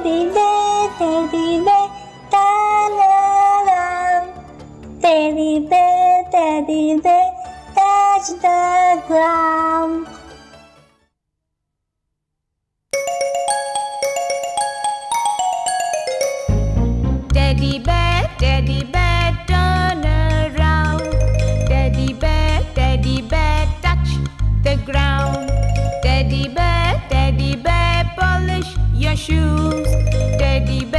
teddy bear, la la la. Teddy bear, touch the ground. Teddy bear, turn around. Teddy bear, touch the ground. Teddy bear, polish your shoes. Teddy bear.